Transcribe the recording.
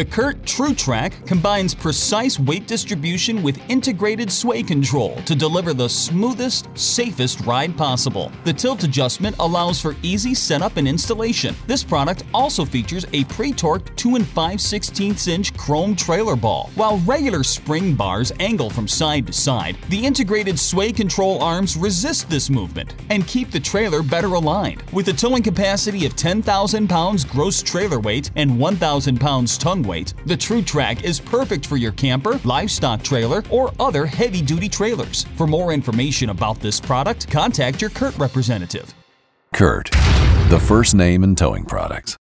The CURT TruTrack combines precise weight distribution with integrated sway control to deliver the smoothest, safest ride possible. The tilt adjustment allows for easy setup and installation. This product also features a pre-torqued 2 5/16-inch chrome trailer ball. While regular spring bars angle from side to side, the integrated sway control arms resist this movement and keep the trailer better aligned. With a towing capacity of 10,000 pounds gross trailer weight and 1,000 pounds tongue weight, the TruTrack is perfect for your camper, livestock trailer, or other heavy-duty trailers. For more information about this product, contact your CURT representative. CURT, the first name in towing products.